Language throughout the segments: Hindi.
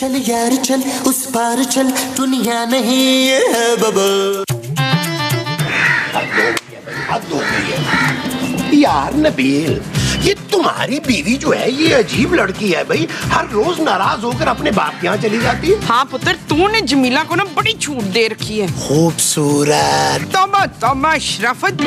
चल यार चल उस पार चल दुनिया नहीं ये है बबल। यार नबील, ये तुम्हारी बीवी जो है ये अजीब लड़की है भाई, हर रोज नाराज होकर अपने बाप के यहाँ चली जाती है। हाँ पुत्र, तूने जमीला को ना बड़ी छूट दे रखी है। खूबसूरत तमा तमा शराफत,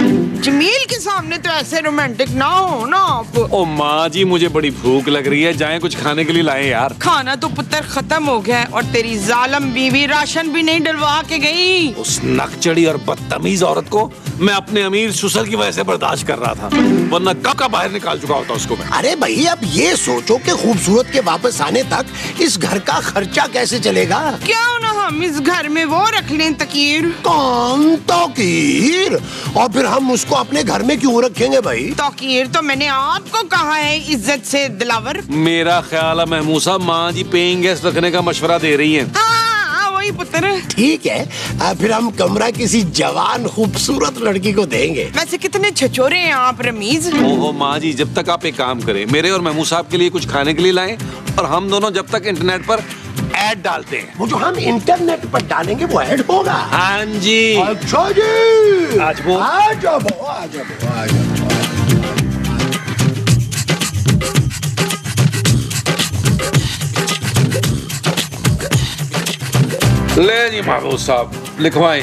जमील के सामने तो ऐसे रोमांटिक ना हो ना आप। ओ माँ जी, मुझे बड़ी भूख लग रही है, जाएं कुछ खाने के लिए लाएं। यार खाना तो पुत्र खत्म हो गया है और तेरी जालम बीवी राशन भी नहीं डलवा के गयी। उस नकचड़ी और बदतमीज औरत को मैं अपने अमीर ससुर की वजह से बर्दाश्त कर रहा था, वरना कब का बाहर निकाल चुका होता उसको मैं। अरे भाई, अब ये सोचो कि खूबसूरत के वापस आने तक इस घर का खर्चा कैसे चलेगा। क्या ना हम इस घर में वो रख लें तकीर। कौन तकीर? और फिर हम उसको अपने घर में क्यों रखेंगे भाई? तकीर तो मैंने आपको कहा है इज्जत से दिलावर। मेरा ख्याल है महमूसा, माँ जी पेइंग गेस्ट रखने का मशवरा दे रही है। पुत्र ठीक है, फिर हम कमरा किसी जवान खूबसूरत लड़की को देंगे। वैसे कितने छचोरे हैं आप रमीज। ओहो माँ जी, जब तक आप एक काम करें, मेरे और महमूद साहब के लिए कुछ खाने के लिए लाएं और हम दोनों जब तक इंटरनेट पर ऐड डालते हैं। वो जो हम इंटरनेट पर डालेंगे वो ऐड होगा। हाँ जी। अच्छा जी, आज वो आ जाओ। ले जी महबूब साहब, लिखवाएं।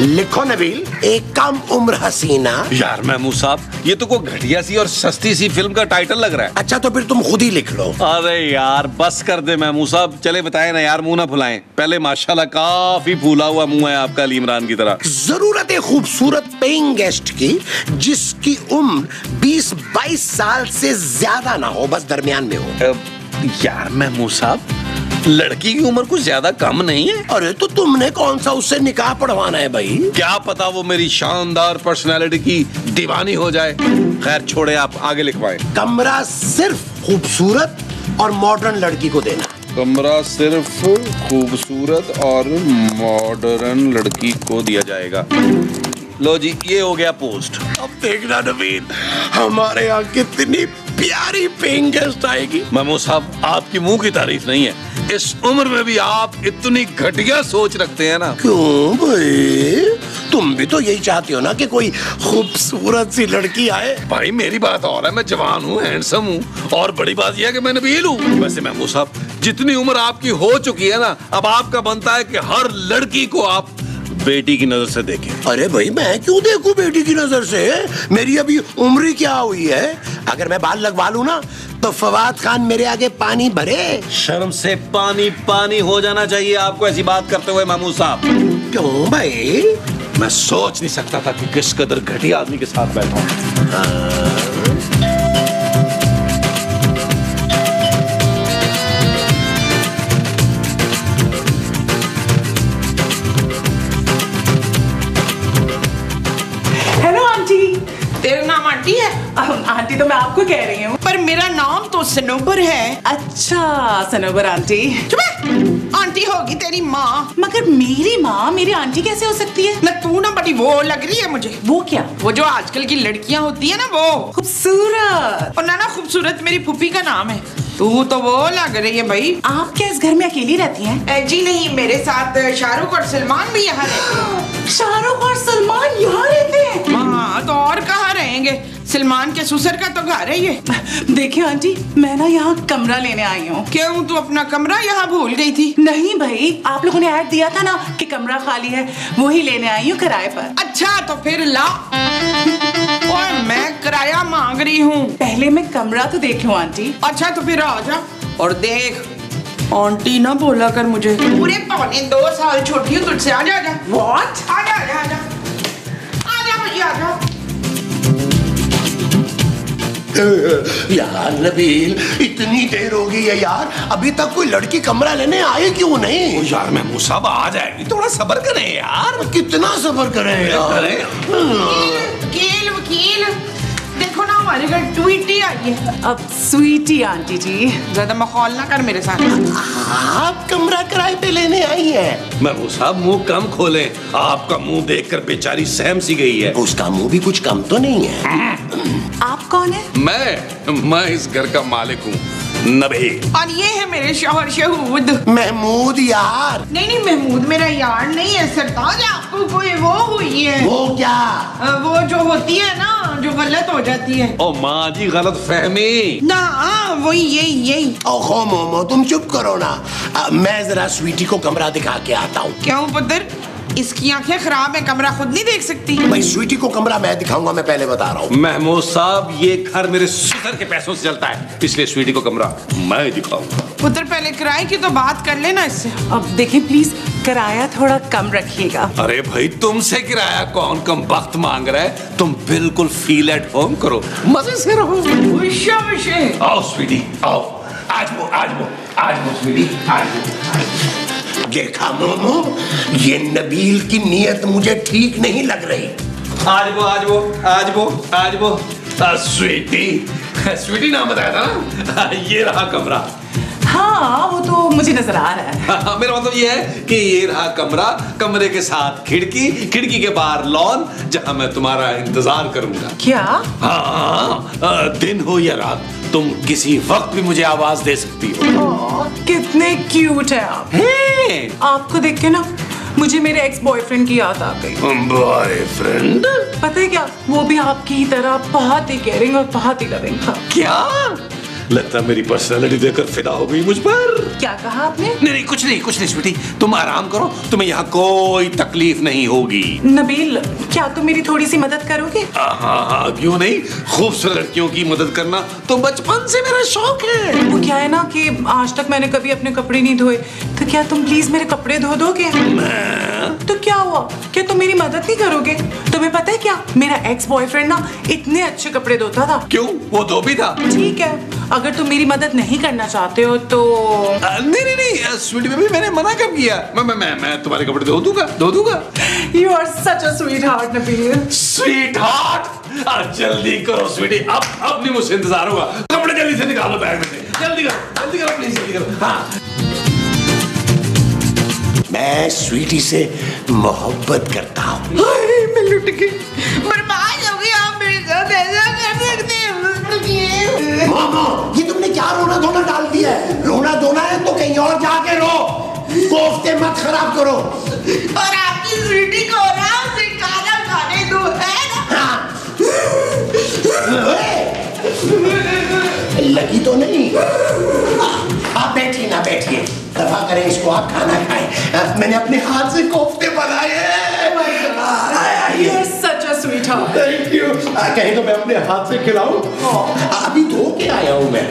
लिखो नबील, एक कम उम्र हसीना। यार महमूद साहब, ये तो कोई घटिया सी और सस्ती सी फिल्म का टाइटल लग रहा है। अच्छा तो फिर तुम खुद ही लिख लो। अरे यार बस कर दे महमूद साहब, चले बताएं ना यार, मुंह ना फुलाएं। पहले माशाल्लाह काफी फूला हुआ मुंह है आपका अली इमरान की तरह। जरूरत है खूबसूरत पेइंग गेस्ट की जिसकी उम्र 20-22 साल से ज्यादा ना हो, बस दरमियान में हो। यार महमूद साहब, लड़की की उम्र कुछ ज्यादा कम नहीं है। अरे तो तुमने कौन सा उससे निकाह पढ़वाना है भाई? क्या पता वो मेरी शानदार पर्सनालिटी की दीवानी हो जाए। खैर छोड़े, आप आगे लिखवाएं। कमरा सिर्फ खूबसूरत और मॉडर्न लड़की को देना। कमरा सिर्फ खूबसूरत और मॉडर्न लड़की को दिया जाएगा। लो जी, ये हो गया पोस्ट। अब देखना नवीन, हमारे यहाँ कितनी प्यारी पेइंग गेस्ट आएगी। महमूद साहब, आपकी मुंह की तारीफ नहीं है, इस उम्र में भी आप इतनी घटिया सोच रखते हैं ना। क्यों भाई, तुम भी तो यही चाहती हो ना कि कोई खूबसूरत सी लड़की आए। भाई मेरी बात और है, मैं जवान हूँ, हैंडसम हूँ, और बड़ी बात यह है कि मैं नबील हूँ। वैसे महमूद साहब, जितनी उम्र आपकी हो चुकी है ना, अब आपका बनता है कि हर लड़की को आप बेटी की नजर से देखें। अरे भाई मैं क्यों देखूं बेटी की नजर से, मेरी अभी उम्र क्या हुई है। अगर मैं बाल लगवा लूं ना तो फवाद खान मेरे आगे पानी भरे। शर्म से पानी पानी हो जाना चाहिए आपको ऐसी बात करते हुए महमूद साहब। क्यों भाई, मैं सोच नहीं सकता था कि किस कदर घटिया आदमी के साथ बैठा हूं। आंटी तो मैं आपको कह रही हूँ, पर मेरा नाम तो सनोबर है। अच्छा सनोबर आंटी, आंटी होगी तेरी माँ। मगर मेरी माँ मेरी आंटी कैसे हो सकती है? ना तू ना बड़ी वो लग रही है मुझे। वो क्या? वो जो आजकल की लड़कियाँ होती है ना, वो खूबसूरत। और ना खूबसूरत मेरी फूफी का नाम है। तू तो वो लग रही है भाई। आप क्या इस घर में अकेली रहती हैं? जी नहीं, मेरे साथ शाहरुख और सलमान भी यहाँ रहते हैं। शाहरुख और सलमान यहाँ रहते हैं? हाँ, तो और कहाँ रहेंगे, सलमान के ससुर का तो घर है ये। देखिए आंटी, मैं ना यहाँ कमरा लेने आई हूँ। क्यों, तू अपना कमरा यहाँ भूल गई थी? नहीं भाई, आप लोगों ने ऐड दिया था ना कि कमरा खाली है, वही लेने आई हूँ किराए पर। अच्छा तो फिर ला, और मैं किराया मांग रही हूँ। पहले मैं कमरा तो देख लूँ आंटी। अच्छा तो फिर आ जा। और देख आंटी ना बोला कर मुझे, पूरे 2.5 साल छोटी हूँ तुझसे। आ जा। What? आ जा। यार नबील, इतनी देर हो गई है यार, अभी तक कोई लड़की कमरा लेने आई क्यों नहीं? यार महमूद साहब आ जाएगी, थोड़ा सबर करें यार। कितना सबर करें यार? वकील देखो ना हमारे घर स्वीटी आई है। अब स्वीटी आंटी जी ज्यादा मखौल ना कर मेरे साथ। आप कमरा किराए पे लेने आई है? महमूद साहब मुंह कम खोले, आपका मुंह देखकर बेचारी सहम सी गई है। उसका मुंह भी कुछ कम तो नहीं है। आप कौन है? मैं इस घर का मालिक हूँ नबील, और ये है मेरे शौहर शहूद। महमूद यार? नहीं नहीं महमूद मेरा यार नहीं है सरताज। आपको कोई वो हुई है? वो क्या? वो जो होती है ना जो गलत हो जाती है। ओ माँ जी गलत फहमी ना वो यही। ओहो मोमो तुम चुप करो ना, मैं जरा स्वीटी को कमरा दिखा के आता हूँ। क्यों पुत्र इसकी आंखें खराब है, कमरा खुद नहीं देख सकती? भाई स्वीटी को कमरा मैं दिखाऊंगा, मैं पहले बता रहा हूँ। महमूद साहब ये घर मेरे सुसर के पैसों से चलता है, इसलिए स्वीटी को कमरा मैं दिखाऊंगा। पुत्र पहले किराए की तो बात कर लेना इससे। अब देखें प्लीज किराया थोड़ा कम रखिएगा। अरे भाई तुमसे किराया कौन कम वक्त मांग रहा है, तुम बिल्कुल फील एट होम करो, मजे से रहो। आओ स्वीटी आओ, आज वो स्वीटी आज। देखा मोमो ये नबील की नीयत मुझे ठीक नहीं लग रही। आज वो स्वीटी नाम बताया था ना, ये रहा कमरा। हाँ वो तो मुझे नजर आ रहा है। हाँ, मेरा मतलब ये है कि ये रहा कमरा, कमरे के साथ खिड़की, खिड़की के बाहर लॉन जहाँ मैं तुम्हारा इंतजार करूंगा। क्या? हाँ दिन हो या रात तुम किसी वक्त भी मुझे आवाज दे सकती हो। कितने क्यूट है आप। आपको देख के ना मुझे मेरे एक्स बॉयफ्रेंड की याद आ गई। बॉयफ्रेंड? पता है क्या, वो भी आपकी तरह बहुत ही केयरिंग और बहुत ही लविंग था। क्या लगता है मेरी पर्सनालिटी देखकर फिदा हो गई मुझ पर। क्या कहा आपने? नहीं कुछ नहीं स्वीटी तुम आराम करो, तुम्हें यहाँ कोई तकलीफ नहीं होगी। नबील क्या तुम मेरी थोड़ी सी मदद करोगे? हाँ क्यों नहीं, खूबसूरत लड़कियों की मदद करना तो बचपन से मेरा शौक है। वो क्या है ना कि आज तक मैंने कभी अपने कपड़े नहीं धोए, तो क्या तुम प्लीज मेरे कपड़े धो दोगे? तो क्या हुआ, क्या तुम मेरी मदद नहीं करोगे? तुम्हें पता है क्या मेरा एक्स बॉयफ्रेंड ना इतने अच्छे कपड़े धोता था। क्यों वो धो भी था? ठीक है अगर तुम मेरी मदद नहीं करना चाहते हो तो। नहीं स्वीटी बेबी मैंने मना कब किया, मैं तुम्हारे कपड़े धो दूंगा। You are such a sweetheart Nabeel. sweetheart जल्दी करो स्वीटी, अब नहीं मुझसे इंतजार होगा, कपड़े जल्दी से निकालो बैग में से। जल्दी करो प्लीज करो। हाँ मैं स्वीटी से मोहब्बत करता हूँ। मैं लुट गई, बर्बाद हो गई। आप मेरे साथ ऐसा कर सकते हो? मोमो ये तुमने क्या रोना धोना डाल दिया है? रोना धोना है तो कहीं और जाके रो, कोफ्ते मत खराब करो। और आपकी स्वीटी को ना उसे खाना खाने दो है ना? हाँ। लगी तो नहीं? आप बैठिए दफा करें इसको, आप खाना खाएं। मैंने अपने हाथ से कोफ्ते बनाए हैं। Thank you. कहीं तो मैं अपने हाथ से खिलाऊं? अभी धो के आया हूं मैं।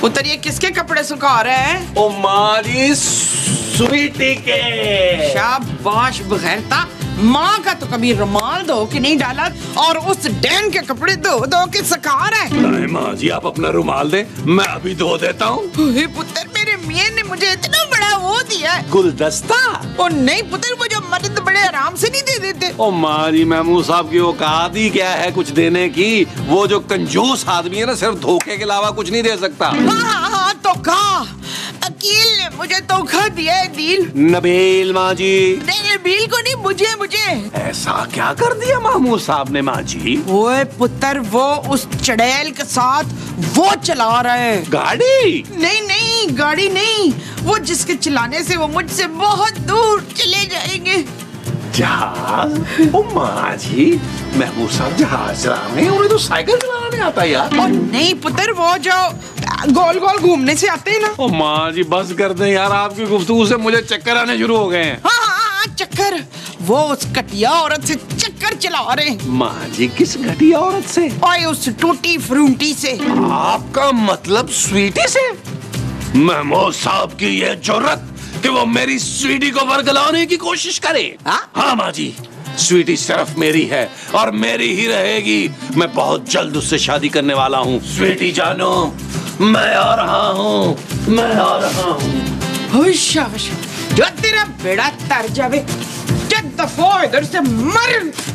पुत्र ये किसके कपड़े सुखा रहे हैं? ओ मारी स्वीटी के। शाबाश बगैरता, माँ का तो कभी रुमाल धो के नहीं डाला और उस डैन के कपड़े धो के सका रहा है। नहीं माँ जी आप अपना रुमाल दे, मैं अभी धो देता हूँ। पुत्र मेरे मियाँ ने मुझे इतना बड़ा वो दिया है गुलदस्ता। ओ नहीं पुत्र वो जो मर्द बड़े आराम से नहीं दे देते। ओ माँ जी महमूद साहब की औकात ही क्या है कुछ देने की, वो जो कंजूस आदमी है ना सिर्फ धोखे के अलावा कुछ नहीं दे सकता। हाँ तो कहा अकील ने मुझे धोखा दिया है दिल। नबील माँ जी। नहीं नबील को नहीं, मुझे। ऐसा क्या कर दिया महमूद साहब ने माँ जी? ओए पुत्र वो उस चड़ैल के साथ वो चला रहा है गाड़ी। नहीं गाड़ी नहीं, वो जिसके चलाने से वो मुझसे बहुत दूर चले जाएंगे। जहाज? ओ माँ जी महमूद साहब जहाज चला रहे हैं, उन्हें तो साइकिल चलाने आता यार। और नहीं पुत्र वो जो गोल गोल घूमने से आते हैं ना। ओ माँ जी बस कर दे यार, आपकी गुफ्तगू से मुझे चक्कर आने शुरू हो गए हैं। हाँ चक्कर, वो उस घटिया औरत से चक्कर चला रहे हैं। माँ जी किस घटिया औरत से? और उस टूटी फ्रूटी से। आपका मतलब स्वीटी से? महमूद साहब की ये जरूरत कि वो मेरी स्वीटी को बरगलाने की कोशिश करे। हाँ माँ जी स्वीटी सिर्फ मेरी है और मेरी ही रहेगी। मैं बहुत जल्द उससे शादी करने वाला हूँ। स्वीटी जानो, मैं आ रहा हूँ, मैं आ रहा हूँ। जो तेरा बेड़ा तर जावे, जब दफो इधर से मर।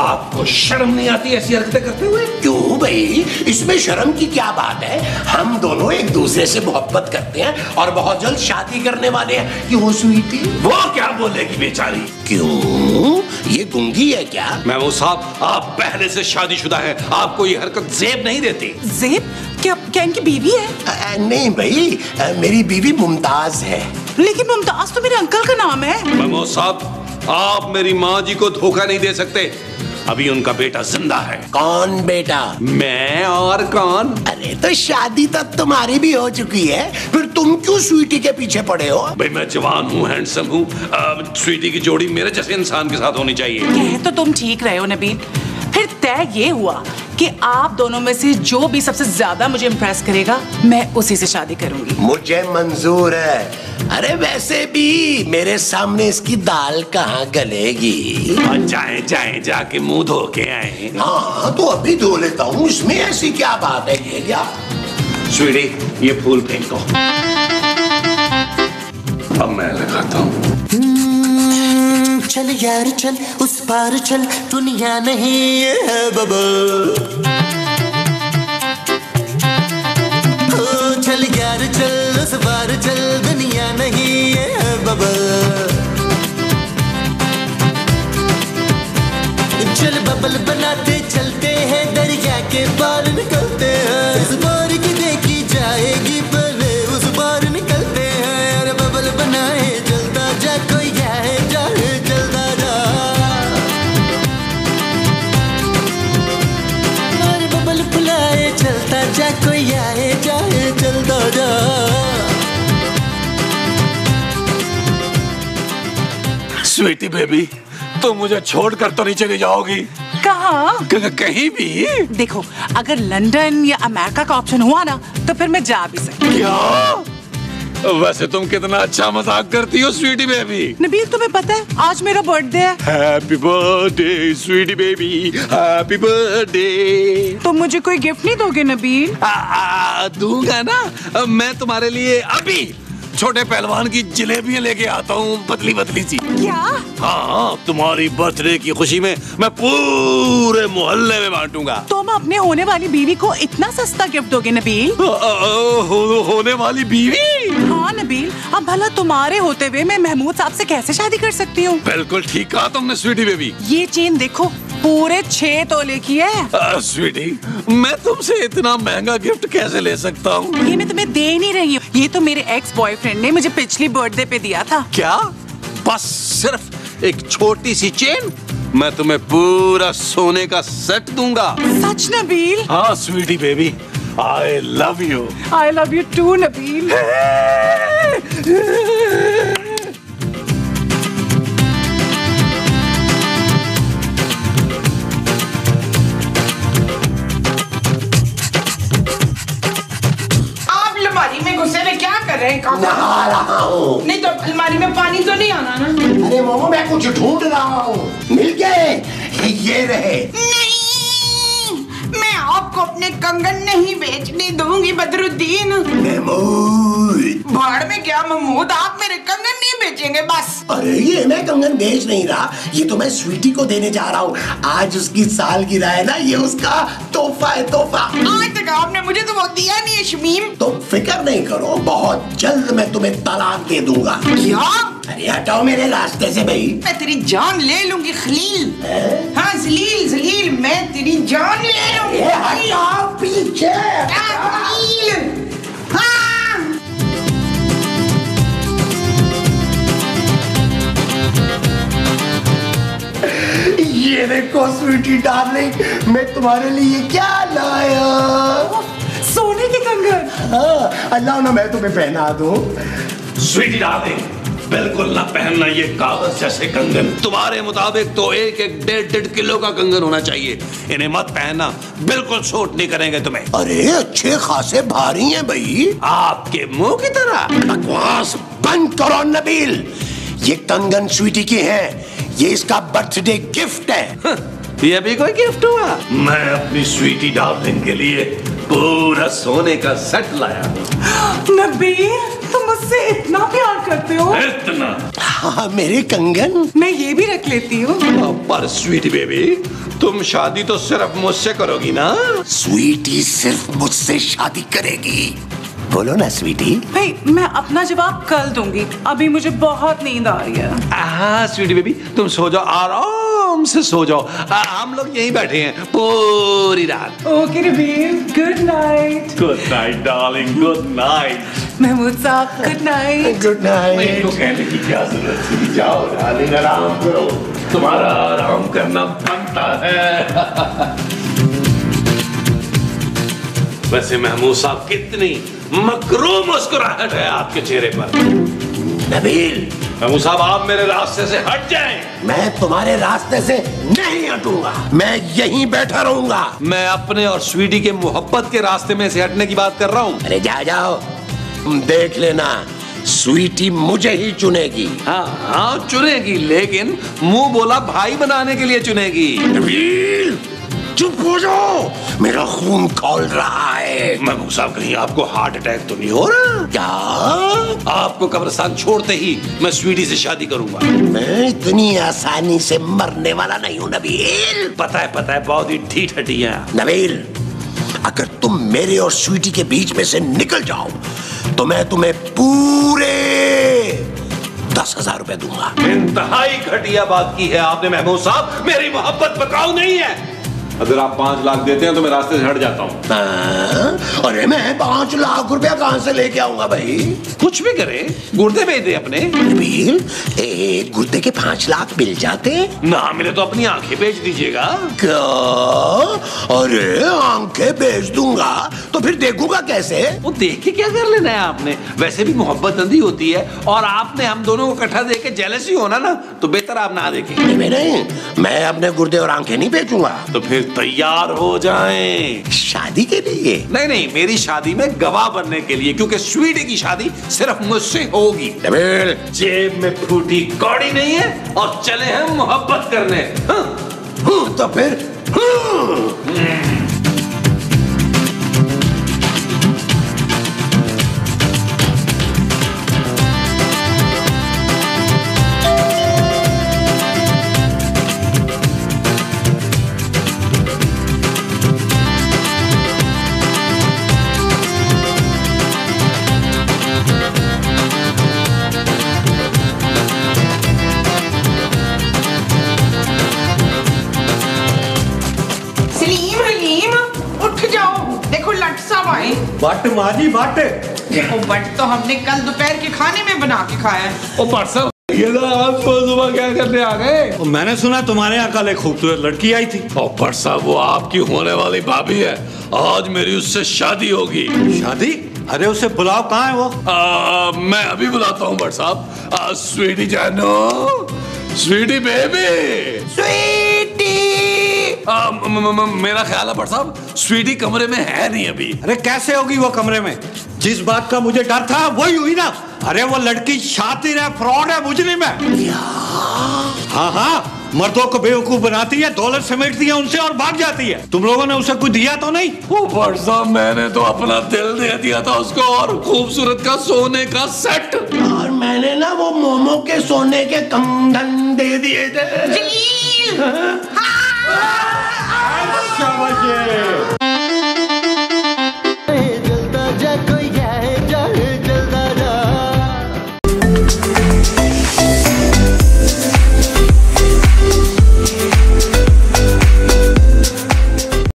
आपको शर्म नहीं आती ऐसी हरकतें करते हुए? क्यों भाई, इसमें शर्म की क्या बात है? हम दोनों एक दूसरे से मोहब्बत करते हैं और बहुत जल्द शादी करने वाले हैं। क्यों स्वीटी? वो क्या बोलेगी बेचारी? क्यों, ये गुंगी है क्या? महमूद साहब, आप पहले से शादीशुदा हैं, आपको ये हरकत जेब नहीं देती। जेब? क्या इनकी बीवी है? नहीं भाई, मेरी बीवी मुमताज है। लेकिन मुमताज तो मेरे अंकल का नाम है। महमूद साहब, आप मेरी माँ जी को धोखा नहीं दे सकते। अभी उनका बेटा जिंदा है। कौन बेटा? मैं और कौन। अरे तो शादी तो तुम्हारी भी हो चुकी है, फिर तुम क्यों स्वीटी के पीछे पड़े हो? भाई मैं जवान हूँ, हैंडसम हूँ, स्वीटी की जोड़ी मेरे जैसे इंसान के साथ होनी चाहिए। ये तो तुम ठीक रहे हो नबील। फिर तय ये हुआ कि आप दोनों में से जो भी सबसे ज्यादा मुझे इम्प्रेस करेगा मैं उसी से शादी करूंगी। मुझे मंजूर है। अरे वैसे भी मेरे सामने इसकी दाल कहाँ गलेगी। जाए जाए, जाके मुंह धो के आए। हाँ तो अभी धो लेता हूँ, इसमें ऐसी क्या बात है। ये क्या स्वीटी, ये फूल फेंको। अब मैं लगाता हूँ। चल यार चल, उस पार चल, दुनिया नहीं है बबल। ओ चल यार चल, उस पार चल, दुनिया नहीं है बबल। चल बबल बनाते चलते हैं, दरिया के पार निकलते हैं। इस बार की देखी जाएगी, पहले उस बार निकलते हैं। यार बबल बनाए जलता जा, कोई जाए जाए चलता जा, कोई आए जाए चलता जा। स्वीटी बेबी, तुम तो मुझे छोड़कर तो नहीं चली जाओगी? कहाँ? कहीं भी। देखो, अगर लंदन या अमेरिका का ऑप्शन हुआ ना तो फिर मैं जा भी सकती। क्या? वैसे तुम कितना अच्छा मजाक करती हो स्वीटी बेबी। नबील तुम्हें पता है आज मेरा बर्थडे है। Happy birthday sweetie baby, happy birthday. तुम मुझे कोई गिफ्ट नहीं दोगे नबील? दूंगा ना, मैं तुम्हारे लिए अभी छोटे पहलवान की जलेबियां लेके आता हूँ, पतली पतली सी। क्या? हाँ, तुम्हारी बर्थडे की खुशी में मैं पूरे मोहल्ले में बांटूंगा। तुम अपने होने वाली बीवी को इतना सस्ता गिफ्ट दोगे नबील? होने वाली बीवी? हाँ नबील, अब भला तुम्हारे होते हुए मैं महमूद साहब से कैसे शादी कर सकती हूँ? बिल्कुल ठीक कहा तुमने स्वीटी बेबी। ये चेन देखो, पूरे 6 तोले की है। स्वीटी, मैं तुमसे इतना महंगा गिफ्ट कैसे ले सकता हूँ? ये मैं तुम्हें दे नहीं रही हूँ, ये तो मेरे एक्स बॉयफ्रेंड ने मुझे पिछली बर्थडे पे दिया था। क्या? बस सिर्फ एक छोटी सी चेन? मैं तुम्हें पूरा सोने का सेट दूंगा। सच नबील? हाँ sweetie baby, I love you. I love you too Nabeel. नहा रहा हूँ। नहीं तो अलमारी में पानी तो नहीं आना ना? अरे मोमो, मैं कुछ ढूंढ रहा हूँ। मिल गए, ये रहे। नहीं, मैं आपको अपने कंगन नहीं बेचने दूंगी बदरुद्दीन। महमूद। भाड़ में क्या महमूद, आप मेरे कंगन नहीं बेचेंगे बस। अरे ये मैं कंगन बेच नहीं रहा, ये तो मैं स्वीटी को देने जा रहा हूँ। आज उसकी सालगिरह है ना, ये उसका तोहफा है, तोहफा। आपने मुझे तो वो दिया नहीं है शमीम। तुम फिक्र नहीं करो, बहुत जल्द मैं तुम्हें तलाक दे दूंगा। क्या? अरे हटाओ मेरे रास्ते से भाई। मैं तेरी जान ले लूंगी खलील। हाँ जलील, जलील मैं तेरी जान ले लूंगी। हटाओ पीछे। ये देखो स्वीटी डार्लिंग, मैं तुम्हारे लिए क्या लाया। सोने के कंगन। हाँ, अल्लाह ना मैं तुम्हें पहना दूं। स्वीटी डार्लिंग, बिल्कुल ना पहनना ये कागज जैसे कंगन। तुम्हारे मुताबिक तो एक एक डेढ़ किलो का कंगन होना चाहिए, इन्हें मत पहनना, बिल्कुल सूट नहीं करेंगे तुम्हें। अरे अच्छे खासे भारी हैं भाई, आपके मुंह की तरह। बकवास बंद करो नबील, ये कंगन स्वीटी के हैं, ये इसका बर्थडे गिफ्ट है। ये भी कोई गिफ्ट हुआ? मैं अपनी स्वीटी डार्लिंग के लिए पूरा सोने का सेट लाया। नबील तुम मुझसे इतना प्यार करते हो? इतना? हाँ मेरे कंगन, मैं ये भी रख लेती हूँ। पर स्वीटी बेबी तुम शादी तो सिर्फ मुझसे करोगी ना? स्वीटी सिर्फ मुझसे शादी करेगी। बोलो ना स्वीटी। भाई मैं अपना जवाब कल दूंगी, अभी मुझे बहुत नींद आ रही है। हाँ स्वीटी बेबी तुम सो जाओ, आराम से सो जाओ, हम लोग यहीं बैठे हैं पूरी रात। Okay Nabeel, good night. Good night darling, good night. Mahmood sahab good night. Good night. मैं तो कहने की क्या जरूरत थी, जाओ डार्लिंग आराम करो, तुम्हारा आराम करना बनता है। वैसे महमूद साहब कितनी मकरूम मुस्कुराहट है आपके चेहरे पर। नबील। महमूद साहब आप मेरे रास्ते से हट जाएं। मैं तुम्हारे रास्ते से नहीं हटूंगा, मैं यहीं बैठा रहूंगा। मैं अपने और स्वीटी के मोहब्बत के रास्ते में से हटने की बात कर रहा हूँ। अरे जाओ, तुम देख लेना स्वीटी मुझे ही चुनेगी। हाँ हाँ चुनेगी, लेकिन मुँह बोला भाई बनाने के लिए चुनेगी। नबील चुप हो जाओ, मेरा खून खौल रहा है। महमूद साहब कहीं आपको हार्ट अटैक तो नहीं हो रहा? क्या? आपको कब्रिस्तान छोड़ते ही मैं स्वीटी से शादी करूंगा। मैं इतनी आसानी से मरने वाला नहीं हूँ नबील। पता है बहुत ही ढीठ हटी है। नबील अगर तुम मेरे और स्वीटी के बीच में से निकल जाओ तो मैं तुम्हें पूरे 10,000 रुपए दूंगा। इंतहाई घटिया बात की है आपने महमूद साहब, मेरी मोहब्बत बकाऊ नहीं है। अगर आप 5 लाख देते हैं तो मैं रास्ते से हट जाता हूँ। अरे मैं 5 लाख रुपया कहाँ से लेके आऊंगा भाई? कुछ भी करे गुर्दे भेज दे अपने। नबील एक गुर्दे के 5 लाख मिल जाते ना, मिले तो अपनी आंखें बेच दीजिएगा। क्या? अरे आंखें बेच दूंगा तो फिर देखूंगा कैसे? वो देख के क्या कर लेना है आपने, वैसे भी मोहब्बत अंधी होती है और आपने हम दोनों को इकट्ठा देख के जेलसी होना ना, तो बेहतर आप ना देखें। नहीं मैं अपने गुर्दे और आंखें नहीं बेचूंगा। तो फिर तैयार हो जाएं शादी के लिए? नहीं नहीं मेरी शादी में गवाह बनने के लिए, क्योंकि स्वीटी की शादी सिर्फ मुझसे होगी। नबील जेब में फूटी कौड़ी नहीं है और चले हैं मोहब्बत करने। हाँ। तो फिर भट्ट माजी भट्ट। देखो भट्ट तो हमने कल दोपहर के खाने में बना के खाया है। ओ भट्ट साहब ये आप सुबह क्या करने आ गए? मैंने सुना तुम्हारे यहाँ कल एक खूबसूरत लड़की आई थी। ओ भट्ट साहब वो आपकी होने वाली भाभी है, आज मेरी उससे शादी होगी। शादी? अरे उसे बुलाओ, कहाँ है वो? मैं अभी बुलाता हूँ भट्ट साहब। स्वीटी जानो, स्वीटी बेबी, स्वीटी। मेरा ख्याल है भट्ट साहब स्वीटी कमरे में है नहीं अभी। अरे कैसे होगी वो कमरे में? जिस बात का मुझे डर था वही हुई ना। अरे वो लड़की शातिर है, फ्रॉड है, बुजली में। हाँ हाँ मर्दों को बेवकूफ बनाती है, दौलत समेटती है उनसे और भाग जाती है। तुम लोगों ने उसे कुछ दिया तो नहीं? वो भट्ट साहब मैंने तो अपना दिल दे दिया था उसको और खूबसूरत का सोने का सेट। और मैंने ना वो मोमो के सोने के कंगन दे दिए थे।